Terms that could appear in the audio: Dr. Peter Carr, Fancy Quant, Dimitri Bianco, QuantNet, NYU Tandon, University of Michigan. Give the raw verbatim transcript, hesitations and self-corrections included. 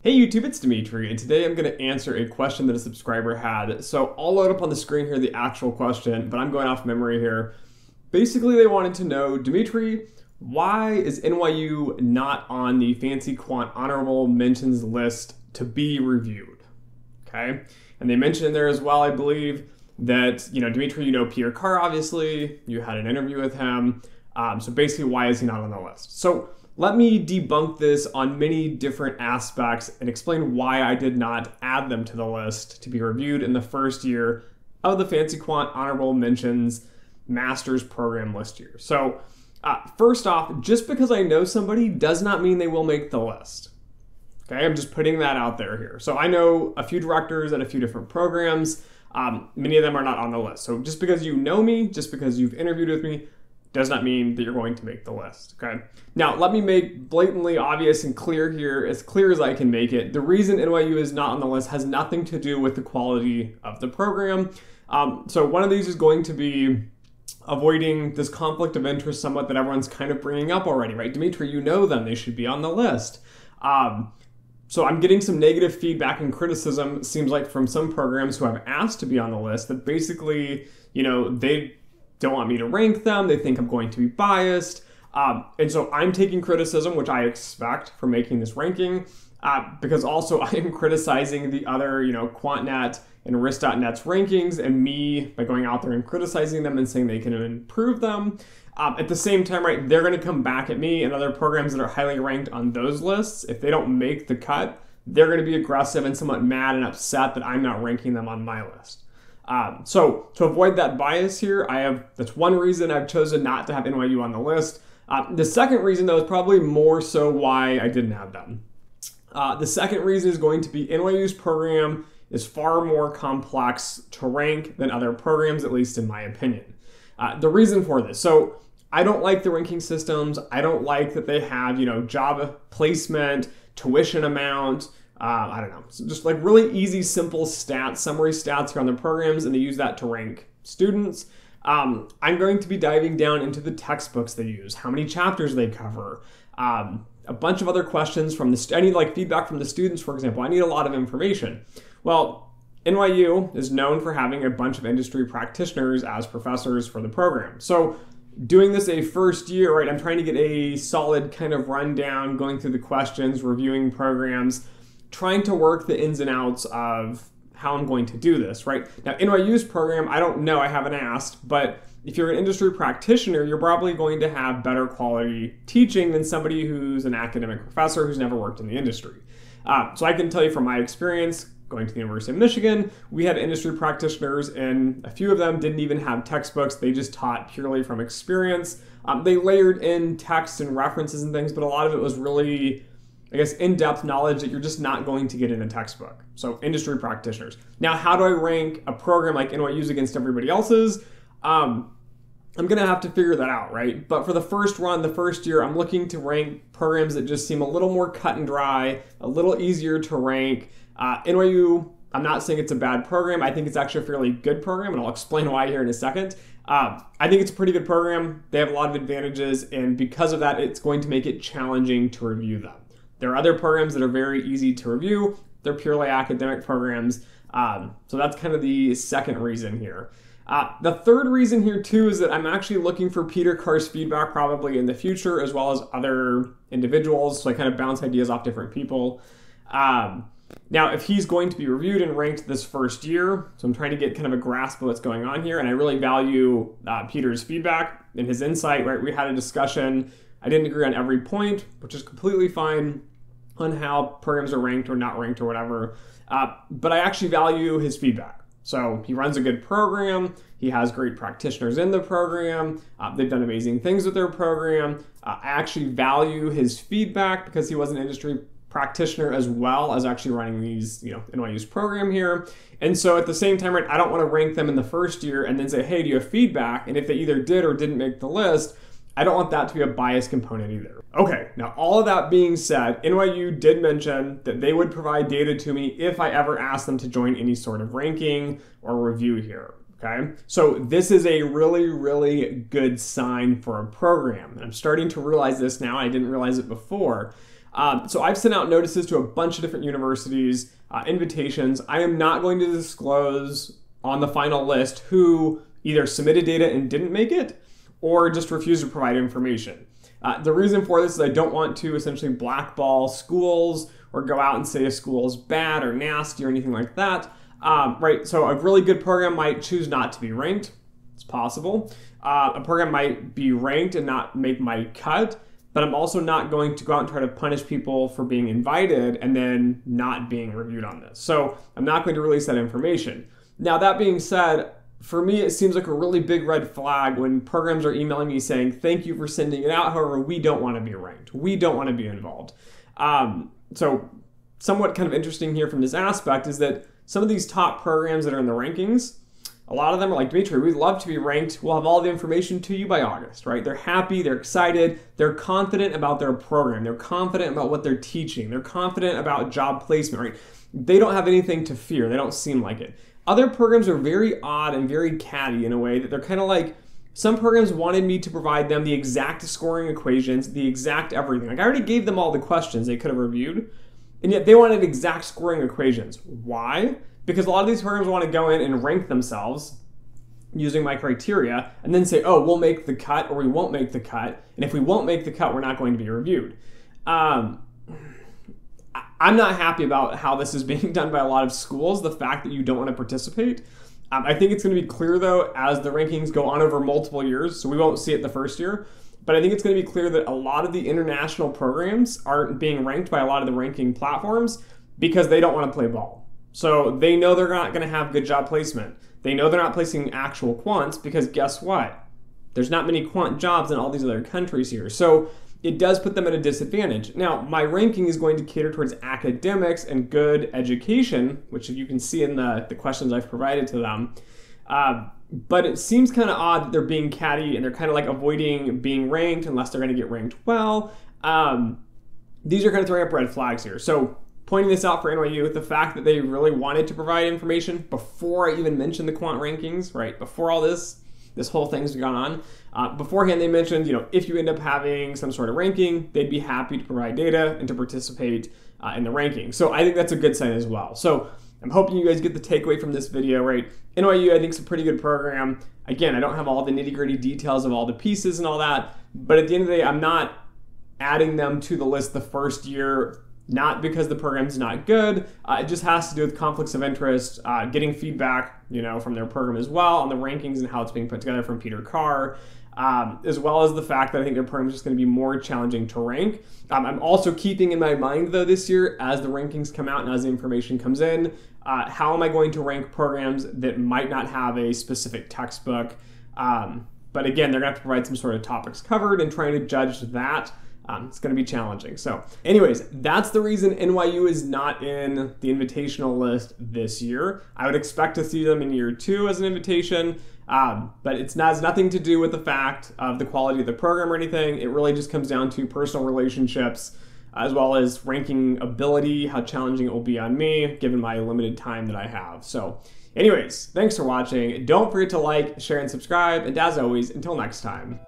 Hey YouTube, it's Dimitri, and today I'm going to answer a question that a subscriber had. So I'll load up on the screen here the actual question, but I'm going off memory here. Basically, they wanted to know, Dimitri, why is N Y U not on the Fancy Quant Honorable Mentions list to be reviewed? Okay, and they mentioned in there as well, I believe, that, you know, Dimitri, you know Peter Carr, obviously, you had an interview with him, um, so basically, why is he not on the list? So let me debunk this on many different aspects and explain why I did not add them to the list to be reviewed in the first year of the Fancy Quant Honorable Mentions Master's Program list year. So uh, first off, just because I know somebody does not mean they will make the list. Okay, I'm just putting that out there here. So I know a few directors at a few different programs. Um, many of them are not on the list. So just because you know me, just because you've interviewed with me, does not mean that you're going to make the list, okay? Now, let me make blatantly obvious and clear here, as clear as I can make it. The reason N Y U is not on the list has nothing to do with the quality of the program. Um, so one of these is going to be avoiding this conflict of interest somewhat that everyone's kind of bringing up already, right? Dimitri, you know them, they should be on the list. Um, so I'm getting some negative feedback and criticism, it seems like, from some programs who I've asked to be on the list that basically, you know, they don't want me to rank them, they think I'm going to be biased. Um, and so I'm taking criticism, which I expect, for making this ranking, uh, because also I am criticizing the other, you know, QuantNet and risk dot net's rankings, and me, by going out there and criticizing them and saying they can improve them. Um, at the same time, right, they're gonna come back at me and other programs that are highly ranked on those lists. If they don't make the cut, they're gonna be aggressive and somewhat mad and upset that I'm not ranking them on my list. Um, so to avoid that bias here, I have, that's one reason I've chosen not to have N Y U on the list. Uh, the second reason, though, is probably more so why I didn't have them. Uh, the second reason is going to be N Y U's program is far more complex to rank than other programs, at least in my opinion. Uh, the reason for this, so I don't like the ranking systems. I don't like that they have, you know, job placement, tuition amount, Uh, I don't know, so just like really easy, simple stats, summary stats here on the programs, and they use that to rank students. Um, I'm going to be diving down into the textbooks they use, how many chapters they cover, um, a bunch of other questions from the, I need like feedback from the students, for example. I need a lot of information. Well, N Y U is known for having a bunch of industry practitioners as professors for the program. So doing this a first year, right, I'm trying to get a solid kind of rundown, going through the questions, reviewing programs, trying to work the ins and outs of how I'm going to do this, right? Now, N Y U's program, I don't know, I haven't asked, but if you're an industry practitioner, you're probably going to have better quality teaching than somebody who's an academic professor who's never worked in the industry. Uh, so I can tell you from my experience, going to the University of Michigan, we had industry practitioners, and a few of them didn't even have textbooks. They just taught purely from experience. Um, they layered in texts and references and things, but a lot of it was really, I guess, in-depth knowledge that you're just not going to get in a textbook. So industry practitioners. Now, how do I rank a program like N Y U's against everybody else's? Um, I'm gonna have to figure that out, right? But for the first run, the first year, I'm looking to rank programs that just seem a little more cut and dry, a little easier to rank. Uh, N Y U, I'm not saying it's a bad program. I think it's actually a fairly good program, and I'll explain why here in a second. Uh, I think it's a pretty good program. They have a lot of advantages, and because of that, it's going to make it challenging to review them. There are other programs that are very easy to review. They're purely academic programs. Um, so that's kind of the second reason here. Uh, the third reason here too is that I'm actually looking for Peter Carr's feedback probably in the future, as well as other individuals. So I kind of bounce ideas off different people. Um, now, if he's going to be reviewed and ranked this first year, so I'm trying to get kind of a grasp of what's going on here. And I really value uh, Peter's feedback and his insight, right? We had a discussion. I didn't agree on every point, which is completely fine, on how programs are ranked or not ranked or whatever. Uh, but I actually value his feedback. So he runs a good program. He has great practitioners in the program. Uh, they've done amazing things with their program. Uh, I actually value his feedback because he was an industry practitioner as well as actually running these, you know, N Y U's program here. And so at the same time, right, I don't want to rank them in the first year and then say, hey, do you have feedback? And if they either did or didn't make the list, I don't want that to be a bias component either. Okay, now all of that being said, N Y U did mention that they would provide data to me if I ever asked them to join any sort of ranking or review here, okay? So this is a really, really good sign for a program. And I'm starting to realize this now, I didn't realize it before. Um, so I've sent out notices to a bunch of different universities, uh, invitations. I am not going to disclose on the final list who either submitted data and didn't make it or just refused to provide information. Uh, the reason for this is I don't want to essentially blackball schools or go out and say a school is bad or nasty or anything like that. Um, right, so a really good program might choose not to be ranked. It's possible. Uh, a program might be ranked and not make my cut, but I'm also not going to go out and try to punish people for being invited and then not being reviewed on this. So I'm not going to release that information. Now, that being said, for me, it seems like a really big red flag when programs are emailing me saying, thank you for sending it out. However, we don't want to be ranked. We don't want to be involved. Um, so somewhat kind of interesting here from this aspect is that some of these top programs that are in the rankings, a lot of them are like, Dimitri, we'd love to be ranked. We'll have all the information to you by August, right? They're happy, they're excited, they're confident about their program, they're confident about what they're teaching, they're confident about job placement, right? They don't have anything to fear. They don't seem like it. Other programs are very odd and very catty in a way that they're kind of like, some programs wanted me to provide them the exact scoring equations, the exact everything. Like, I already gave them all the questions they could have reviewed, and yet they wanted exact scoring equations. Why? Because a lot of these programs want to go in and rank themselves using my criteria and then say, oh, we'll make the cut or we won't make the cut. And if we won't make the cut, we're not going to be reviewed. Um, I'm not happy about how this is being done by a lot of schools, the fact that you don't want to participate. Um, I think it's going to be clear, though, as the rankings go on over multiple years, so we won't see it the first year. But I think it's going to be clear that a lot of the international programs aren't being ranked by a lot of the ranking platforms because they don't want to play ball. So they know they're not going to have good job placement. They know they're not placing actual quants because guess what? There's not many quant jobs in all these other countries here. So it does put them at a disadvantage. Now, my ranking is going to cater towards academics and good education, which you can see in the, the questions I've provided to them. Uh, but it seems kind of odd that they're being catty and they're kind of like avoiding being ranked unless they're going to get ranked well. Um, these are kind of throwing up red flags here. So pointing this out for N Y U, the fact that they really wanted to provide information before I even mentioned the quant rankings, right? Before all this, this whole thing's gone on. Uh, beforehand, they mentioned, you know, if you end up having some sort of ranking, they'd be happy to provide data and to participate uh, in the ranking. So I think that's a good sign as well. So I'm hoping you guys get the takeaway from this video, right? N Y U, I think, is a pretty good program. Again, I don't have all the nitty-gritty details of all the pieces and all that, but at the end of the day, I'm not adding them to the list the first year, not because the program's not good. Uh, it just has to do with conflicts of interest, uh, getting feedback, you know, from their program as well on the rankings and how it's being put together from Peter Carr, um, as well as the fact that I think their program's just going to be more challenging to rank. Um, I'm also keeping in my mind, though, this year, as the rankings come out and as the information comes in, uh, how am I going to rank programs that might not have a specific textbook? Um, but again, they're going to have to provide some sort of topics covered and trying to judge that. Um, it's going to be challenging. So anyways, that's the reason N Y U is not in the invitational list this year. I would expect to see them in year two as an invitation, um, but it's not, has nothing to do with the fact of the quality of the program or anything. It really just comes down to personal relationships as well as ranking ability, how challenging it will be on me given my limited time that I have. So anyways, thanks for watching. Don't forget to like, share, and subscribe. And as always, until next time.